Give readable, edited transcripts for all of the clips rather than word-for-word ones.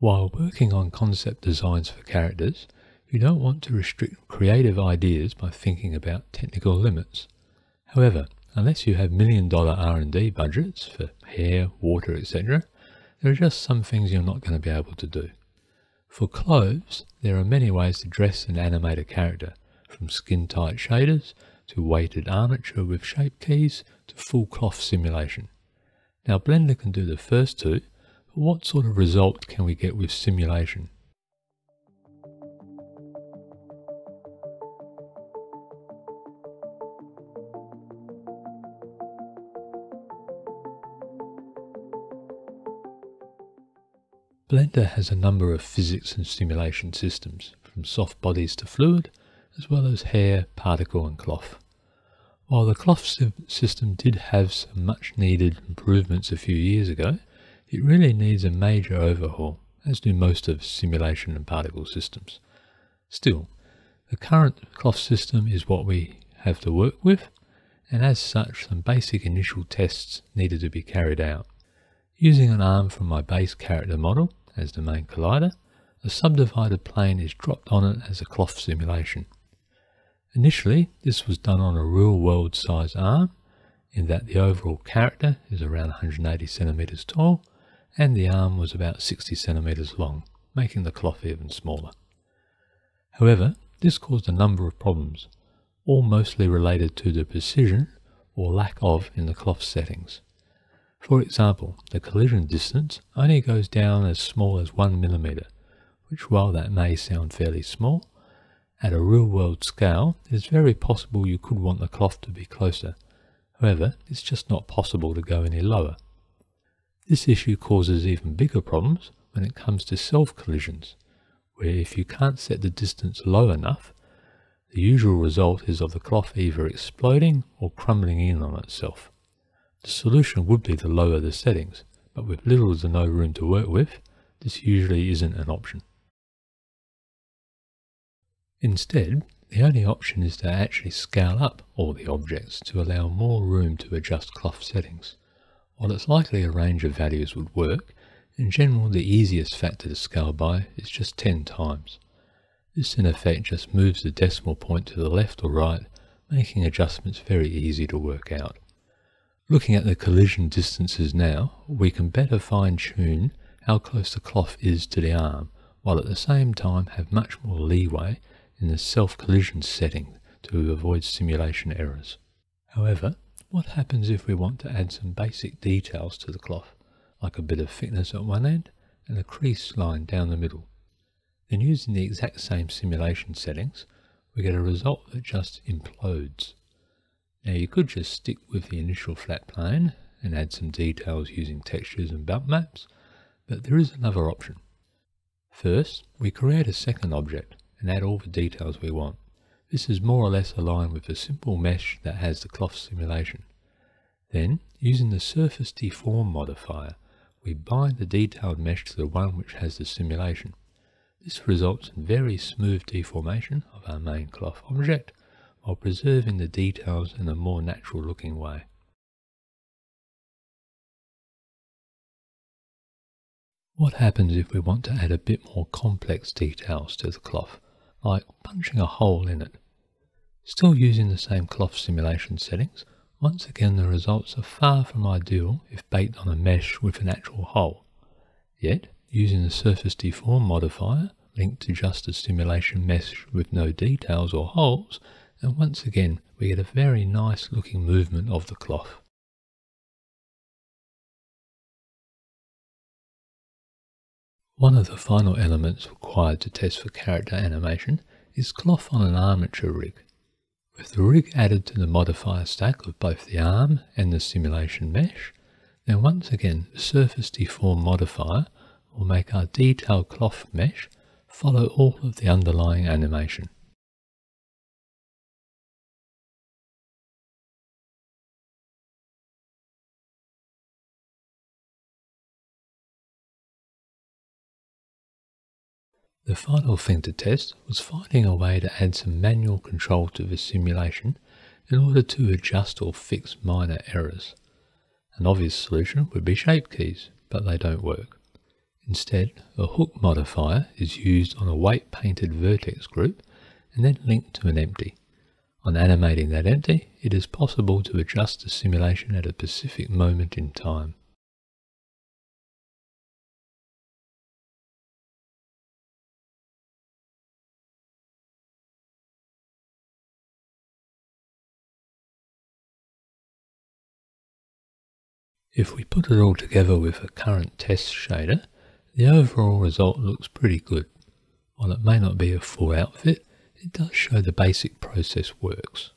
While working on concept designs for characters, you don't want to restrict creative ideas by thinking about technical limits. However, unless you have $1 million R&D budgets for hair, water, etc., there are just some things you're not going to be able to do. For clothes, there are many ways to dress and animate a character, from skin-tight shaders to weighted armature with shape keys to full cloth simulation. Now Blender can do the first two, what sort of result can we get with simulation? Blender has a number of physics and simulation systems, from soft bodies to fluid, as well as hair, particle and cloth. While the cloth system did have some much needed improvements a few years ago, it really needs a major overhaul, as do most of simulation and particle systems. Still, the current cloth system is what we have to work with, and as such some basic initial tests needed to be carried out. Using an arm from my base character model as the main collider, a subdivided plane is dropped on it as a cloth simulation. Initially this was done on a real world size arm, in that the overall character is around 180 centimeters tall, and the arm was about 60 centimeters long, making the cloth even smaller. However, this caused a number of problems, all mostly related to the precision or lack of in the cloth settings. For example, the collision distance only goes down as small as 1 millimeter, which, while that may sound fairly small, at a real world scale it is very possible you could want the cloth to be closer. However, it's just not possible to go any lower. This issue causes even bigger problems when it comes to self-collisions, where if you can't set the distance low enough, the usual result is of the cloth either exploding or crumbling in on itself. The solution would be to lower the settings, but with little to no room to work with, this usually isn't an option. Instead, the only option is to actually scale up all the objects to allow more room to adjust cloth settings. While it's likely a range of values would work, in general the easiest factor to scale by is just 10 times. This in effect just moves the decimal point to the left or right, making adjustments very easy to work out. Looking at the collision distances now, we can better fine-tune how close the cloth is to the arm, while at the same time have much more leeway in the self-collision setting to avoid simulation errors. However, what happens if we want to add some basic details to the cloth, like a bit of thickness at one end and a crease line down the middle? Then using the exact same simulation settings, we get a result that just implodes. Now you could just stick with the initial flat plane and add some details using textures and bump maps, but there is another option. First, we create a second object and add all the details we want. This is more or less aligned with the simple mesh that has the cloth simulation. Then, using the Surface Deform modifier, we bind the detailed mesh to the one which has the simulation. This results in very smooth deformation of our main cloth object, while preserving the details in a more natural looking way. What happens if we want to add a bit more complex details to the cloth, like punching a hole in it? Still using the same cloth simulation settings, once again the results are far from ideal if baked on a mesh with an actual hole. Yet, using the Surface Deform modifier, linked to just a simulation mesh with no details or holes, and once again we get a very nice looking movement of the cloth. One of the final elements required to test for character animation is cloth on an armature rig. With the rig added to the modifier stack of both the arm and the simulation mesh, then once again the Surface Deform modifier will make our detailed cloth mesh follow all of the underlying animation. The final thing to test was finding a way to add some manual control to the simulation in order to adjust or fix minor errors. An obvious solution would be shape keys, but they don't work. Instead, a hook modifier is used on a white painted vertex group and then linked to an empty. On animating that empty, it is possible to adjust the simulation at a specific moment in time. If we put it all together with a current test shader, the overall result looks pretty good. While it may not be a full outfit, it does show the basic process works.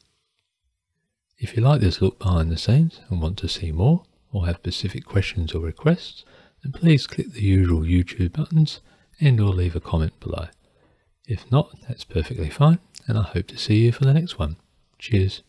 If you like this look behind the scenes and want to see more, or have specific questions or requests, then please click the usual YouTube buttons and or leave a comment below. If not, that's perfectly fine, and I hope to see you for the next one. Cheers.